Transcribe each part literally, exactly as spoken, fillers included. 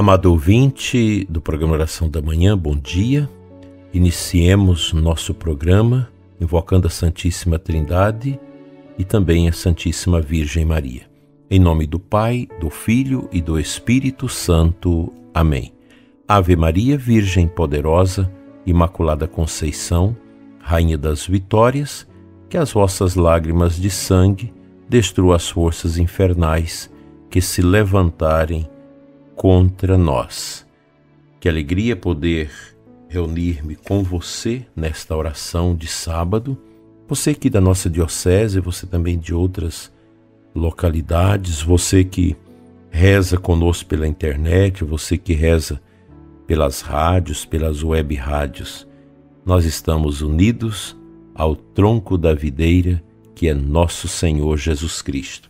Amado ouvinte do programa Oração da Manhã, bom dia. Iniciemos nosso programa invocando a Santíssima Trindade e também a Santíssima Virgem Maria. Em nome do Pai, do Filho e do Espírito Santo. Amém. Ave Maria, Virgem Poderosa, Imaculada Conceição, Rainha das Vitórias, que as vossas lágrimas de sangue destruam as forças infernais que se levantarem contra nós. Que alegria poder reunir-me com você nesta oração de sábado. Você aqui da nossa diocese, você também de outras localidades, você que reza conosco pela internet, você que reza pelas rádios, pelas web rádios. Nós estamos unidos ao tronco da videira que é nosso Senhor Jesus Cristo.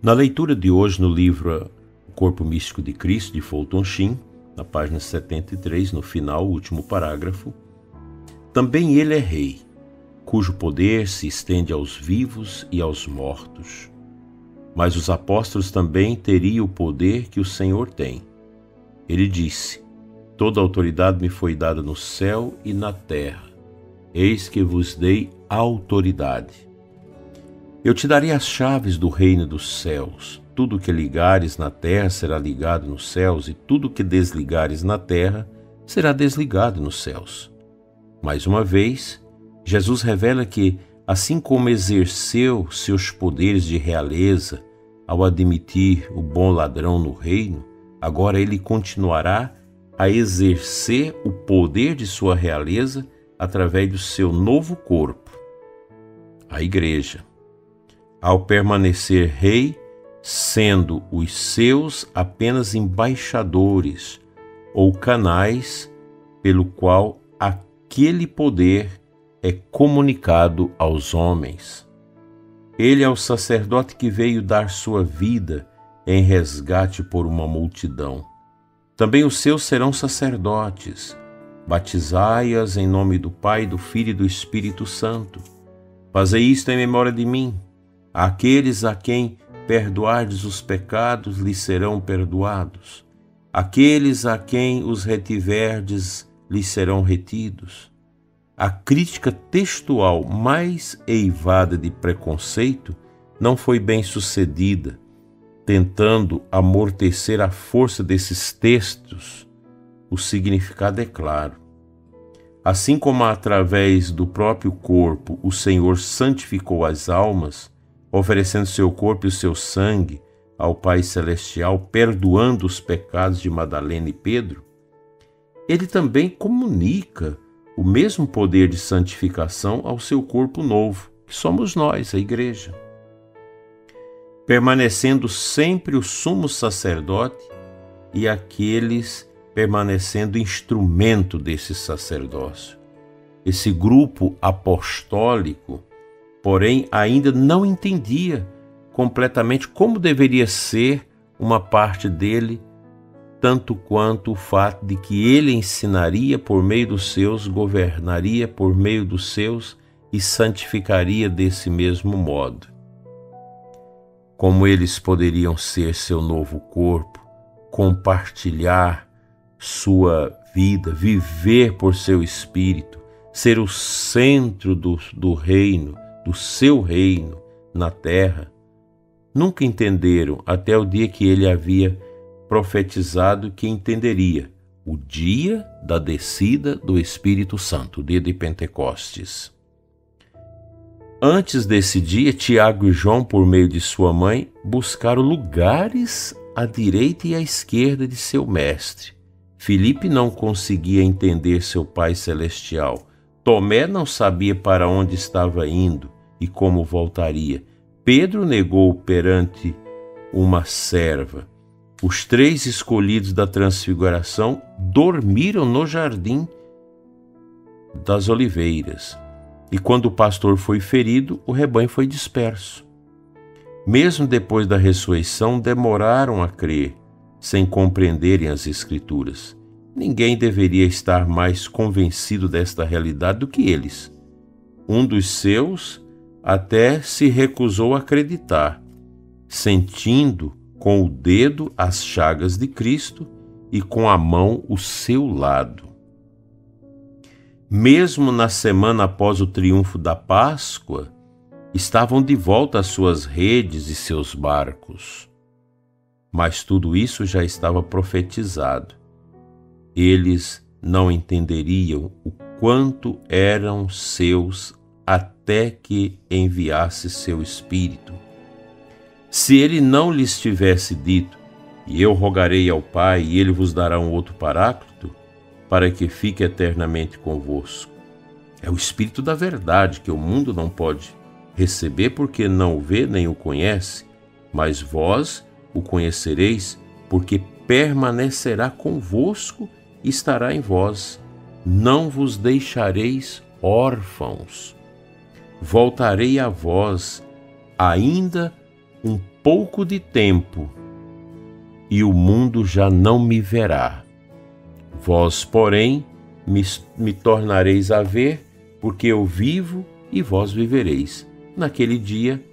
Na leitura de hoje no livro Corpo Místico de Cristo, de Fulton Sheen, na página setenta e três, no final, o último parágrafo, também ele é rei, cujo poder se estende aos vivos e aos mortos. Mas os apóstolos também teriam o poder que o Senhor tem. Ele disse, toda autoridade me foi dada no céu e na terra. Eis que vos dei autoridade. Eu te darei as chaves do reino dos céus. Tudo que ligares na terra será ligado nos céus, e tudo que desligares na terra será desligado nos céus. Mais uma vez, Jesus revela que, assim como exerceu seus poderes de realeza ao admitir o bom ladrão no reino, agora ele continuará a exercer o poder de sua realeza através do seu novo corpo, a Igreja. Ao permanecer rei, sendo os seus apenas embaixadores ou canais pelo qual aquele poder é comunicado aos homens. Ele é o sacerdote que veio dar sua vida em resgate por uma multidão. Também os seus serão sacerdotes. Batizai-as em nome do Pai, do Filho e do Espírito Santo. Fazei isto em memória de mim. Aqueles a quem perdoardes os pecados, lhes serão perdoados. Aqueles a quem os retiverdes, lhes serão retidos. A crítica textual mais eivada de preconceito não foi bem sucedida, tentando amortecer a força desses textos. O significado é claro. Assim como através do próprio corpo o Senhor santificou as almas, oferecendo seu corpo e seu sangue ao Pai Celestial, perdoando os pecados de Madalena e Pedro, ele também comunica o mesmo poder de santificação ao seu corpo novo, que somos nós, a Igreja. Permanecendo sempre o sumo sacerdote e aqueles permanecendo instrumento desse sacerdócio. Esse grupo apostólico, porém, ainda não entendia completamente como deveria ser uma parte dele, tanto quanto o fato de que ele ensinaria por meio dos seus, governaria por meio dos seus e santificaria desse mesmo modo. Como eles poderiam ser seu novo corpo, compartilhar sua vida, viver por seu espírito, ser o centro do, do reino, do seu reino na terra, nunca entenderam até o dia que ele havia profetizado que entenderia o dia da descida do Espírito Santo, o dia de Pentecostes. Antes desse dia, Tiago e João, por meio de sua mãe, buscaram lugares à direita e à esquerda de seu mestre. Filipe não conseguia entender seu Pai Celestial. Tomé não sabia para onde estava indo e como voltaria. Pedro negou perante uma serva. Os três escolhidos da transfiguração dormiram no jardim das oliveiras. E quando o pastor foi ferido, o rebanho foi disperso. Mesmo depois da ressurreição, demoraram a crer, sem compreenderem as Escrituras. Ninguém deveria estar mais convencido desta realidade do que eles. Um dos seus até se recusou a acreditar, sentindo com o dedo as chagas de Cristo e com a mão o seu lado. Mesmo na semana após o triunfo da Páscoa, estavam de volta às suas redes e seus barcos. Mas tudo isso já estava profetizado. Eles não entenderiam o quanto eram seus até que enviasse seu Espírito. Se ele não lhes tivesse dito, e eu rogarei ao Pai, e ele vos dará um outro Paráclito, para que fique eternamente convosco. É o Espírito da verdade que o mundo não pode receber, porque não o vê nem o conhece, mas vós o conhecereis, porque permanecerá convosco e estará em vós. Não vos deixareis órfãos. Voltarei a vós ainda um pouco de tempo, e o mundo já não me verá. Vós, porém, me, me tornareis a ver, porque eu vivo e vós vivereis. Naquele dia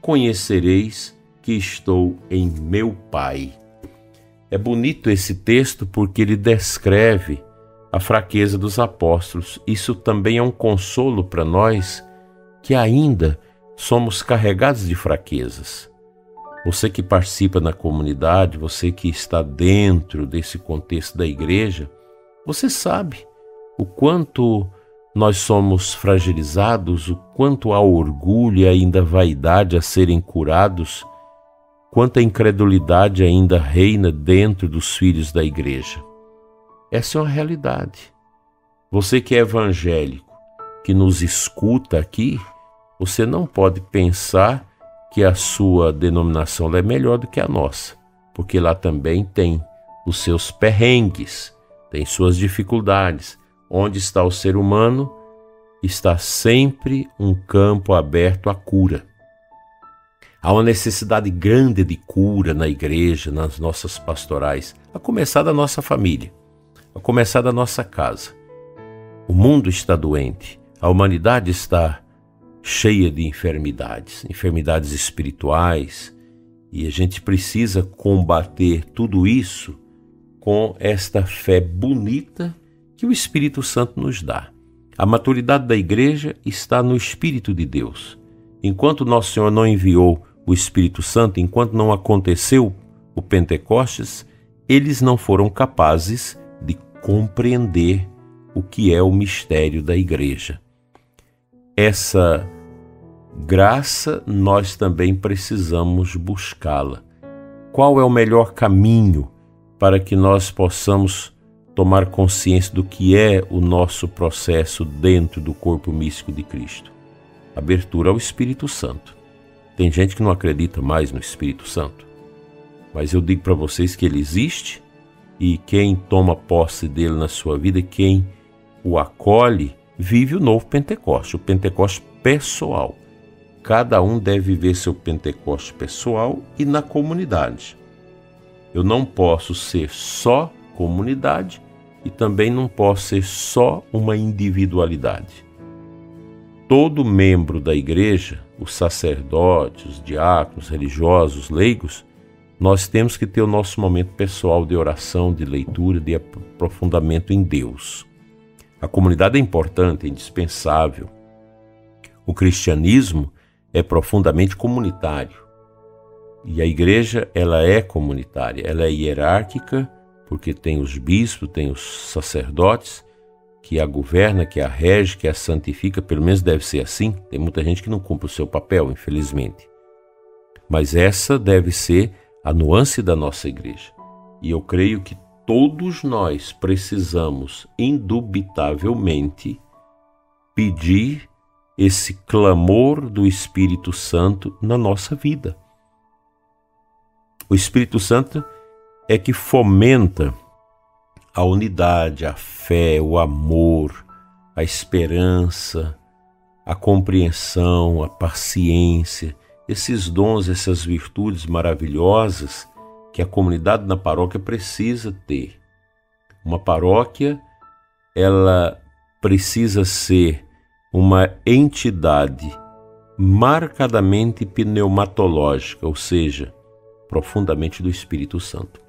conhecereis que estou em meu Pai. É bonito esse texto porque ele descreve a fraqueza dos apóstolos. Isso também é um consolo para nós que ainda somos carregados de fraquezas. Você que participa na comunidade, você que está dentro desse contexto da igreja, você sabe o quanto nós somos fragilizados, o quanto há orgulho e ainda vaidade a serem curados, quanta incredulidade ainda reina dentro dos filhos da igreja. Essa é uma realidade. Você que é evangélico, que nos escuta aqui, você não pode pensar que a sua denominação é melhor do que a nossa, porque lá também tem os seus perrengues, tem suas dificuldades. Onde está o ser humano, está sempre um campo aberto à cura. Há uma necessidade grande de cura na igreja, nas nossas pastorais, a começar da nossa família, a começar da nossa casa. O mundo está doente, a humanidade está cheia de enfermidades, enfermidades espirituais, e a gente precisa combater tudo isso com esta fé bonita que o Espírito Santo nos dá. A maturidade da igreja está no Espírito de Deus. Enquanto Nosso Senhor não enviou o Espírito Santo, enquanto não aconteceu o Pentecostes, eles não foram capazes de compreender o que é o mistério da igreja. Essa graça nós também precisamos buscá-la. Qual é o melhor caminho para que nós possamos tomar consciência do que é o nosso processo dentro do corpo místico de Cristo? Abertura ao Espírito Santo. Tem gente que não acredita mais no Espírito Santo, mas eu digo para vocês que ele existe, e quem toma posse dele na sua vida, quem o acolhe, vive o novo Pentecoste, o Pentecoste pessoal. Cada um deve viver seu Pentecoste pessoal e na comunidade. Eu não posso ser só comunidade e também não posso ser só uma individualidade. Todo membro da igreja, os sacerdotes, os diáconos, religiosos, leigos, nós temos que ter o nosso momento pessoal de oração, de leitura, de aprofundamento em Deus. A comunidade é importante, é indispensável. O cristianismo é profundamente comunitário. E a igreja, ela é comunitária, ela é hierárquica, porque tem os bispos, tem os sacerdotes, que a governa, que a rege, que a santifica, pelo menos deve ser assim. Tem muita gente que não cumpre o seu papel, infelizmente. Mas essa deve ser a nuance da nossa igreja. E eu creio que todos nós precisamos, indubitavelmente, pedir esse clamor do Espírito Santo na nossa vida. O Espírito Santo é que fomenta a unidade, a fé, o amor, a esperança, a compreensão, a paciência, esses dons, essas virtudes maravilhosas que a comunidade na paróquia precisa ter. Uma paróquia, ela precisa ser uma entidade marcadamente pneumatológica, ou seja, profundamente do Espírito Santo.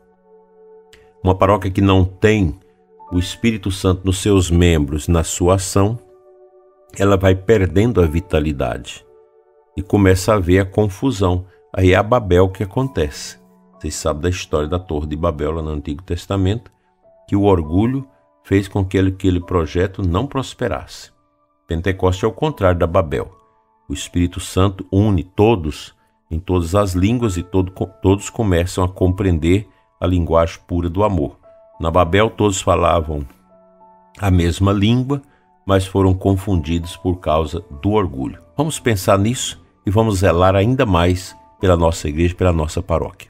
Uma paróquia que não tem o Espírito Santo nos seus membros, na sua ação, ela vai perdendo a vitalidade e começa a haver a confusão. Aí é a Babel que acontece. Vocês sabem da história da Torre de Babel lá no Antigo Testamento, que o orgulho fez com que aquele projeto não prosperasse. Pentecostes é o contrário da Babel. O Espírito Santo une todos em todas as línguas e todo, todos começam a compreender a linguagem pura do amor. Na Babel todos falavam a mesma língua, mas foram confundidos por causa do orgulho. Vamos pensar nisso e vamos zelar ainda mais pela nossa igreja, pela nossa paróquia.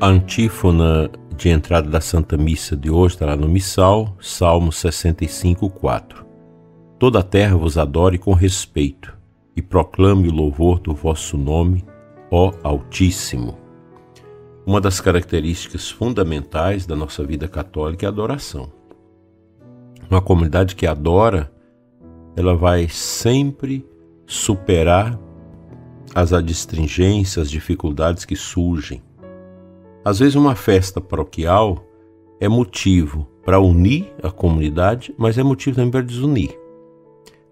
A antífona de entrada da Santa Missa de hoje está lá no Missal, Salmo sessenta e cinco, quatro. Toda a terra vos adore com respeito e proclame o louvor do vosso nome, ó Altíssimo. Uma das características fundamentais da nossa vida católica é a adoração. Uma comunidade que adora, ela vai sempre superar as adstringências, as dificuldades que surgem. Às vezes uma festa paroquial é motivo para unir a comunidade, mas é motivo também para desunir.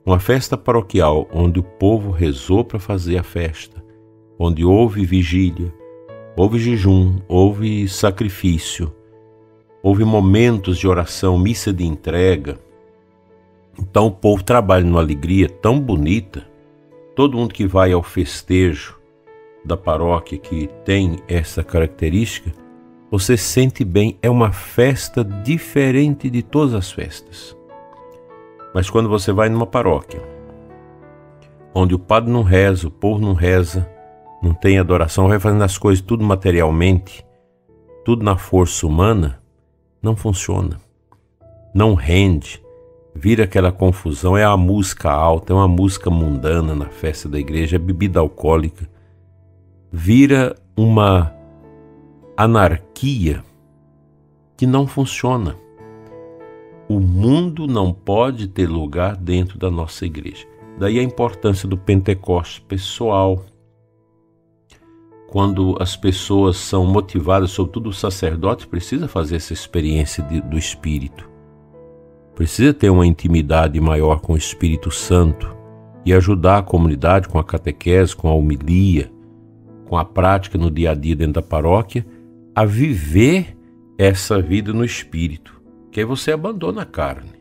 Uma festa paroquial onde o povo rezou para fazer a festa, onde houve vigília, houve jejum, houve sacrifício, houve momentos de oração, missa de entrega. Então o povo trabalha numa alegria tão bonita. Todo mundo que vai ao festejo da paróquia que tem essa característica, você sente bem, é uma festa diferente de todas as festas. Mas quando você vai numa paróquia, onde o padre não reza, o povo não reza, não tem adoração, vai fazendo as coisas tudo materialmente, tudo na força humana, não funciona, não rende, vira aquela confusão, é a música alta, é uma música mundana na festa da igreja, é bebida alcoólica, vira uma anarquia que não funciona. O mundo não pode ter lugar dentro da nossa igreja. Daí a importância do Pentecostes pessoal. Quando as pessoas são motivadas, sobretudo o sacerdote precisa fazer essa experiência de, do Espírito. Precisa ter uma intimidade maior com o Espírito Santo e ajudar a comunidade com a catequese, com a homilia, com a prática no dia a dia dentro da paróquia, a viver essa vida no Espírito, que aí você abandona a carne.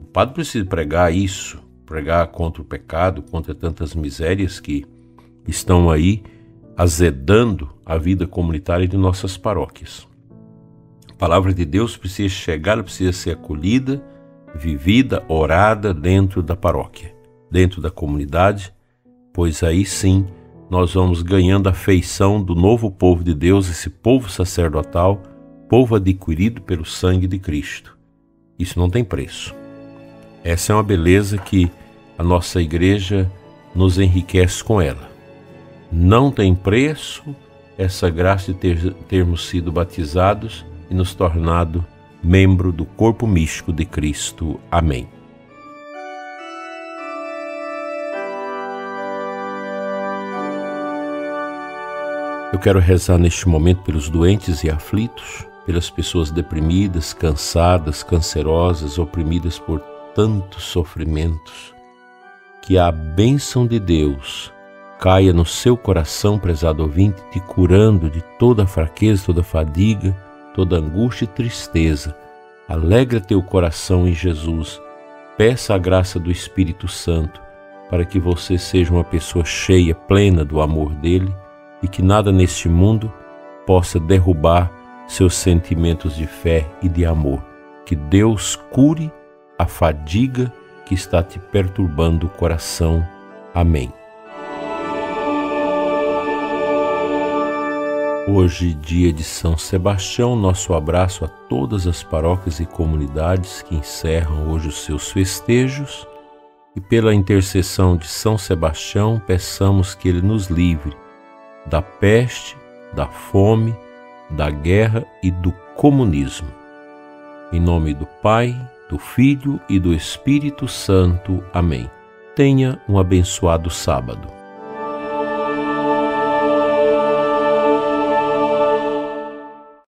O padre precisa pregar isso, pregar contra o pecado, contra tantas misérias que estão aí azedando a vida comunitária de nossas paróquias. A palavra de Deus precisa chegar, precisa ser acolhida, vivida, orada dentro da paróquia, dentro da comunidade, pois aí sim nós vamos ganhando a feição do novo povo de Deus, esse povo sacerdotal, povo adquirido pelo sangue de Cristo. Isso não tem preço. Essa é uma beleza que a nossa igreja nos enriquece com ela. Não tem preço essa graça de ter, termos sido batizados e nos tornado membro do Corpo Místico de Cristo. Amém. Eu quero rezar neste momento pelos doentes e aflitos, pelas pessoas deprimidas, cansadas, cancerosas, oprimidas por tantos sofrimentos. Que a bênção de Deus caia no seu coração, prezado ouvinte, te curando de toda a fraqueza, toda a fadiga, toda a angústia e tristeza. Alegra teu coração em Jesus. Peça a graça do Espírito Santo para que você seja uma pessoa cheia, plena do amor dele, e que nada neste mundo possa derrubar seus sentimentos de fé e de amor. Que Deus cure a fadiga que está te perturbando o coração. Amém. Hoje, dia de São Sebastião, nosso abraço a todas as paróquias e comunidades que encerram hoje os seus festejos, e pela intercessão de São Sebastião, peçamos que ele nos livre da peste, da fome, da guerra e do comunismo. Em nome do Pai, do Filho e do Espírito Santo. Amém. Tenha um abençoado sábado.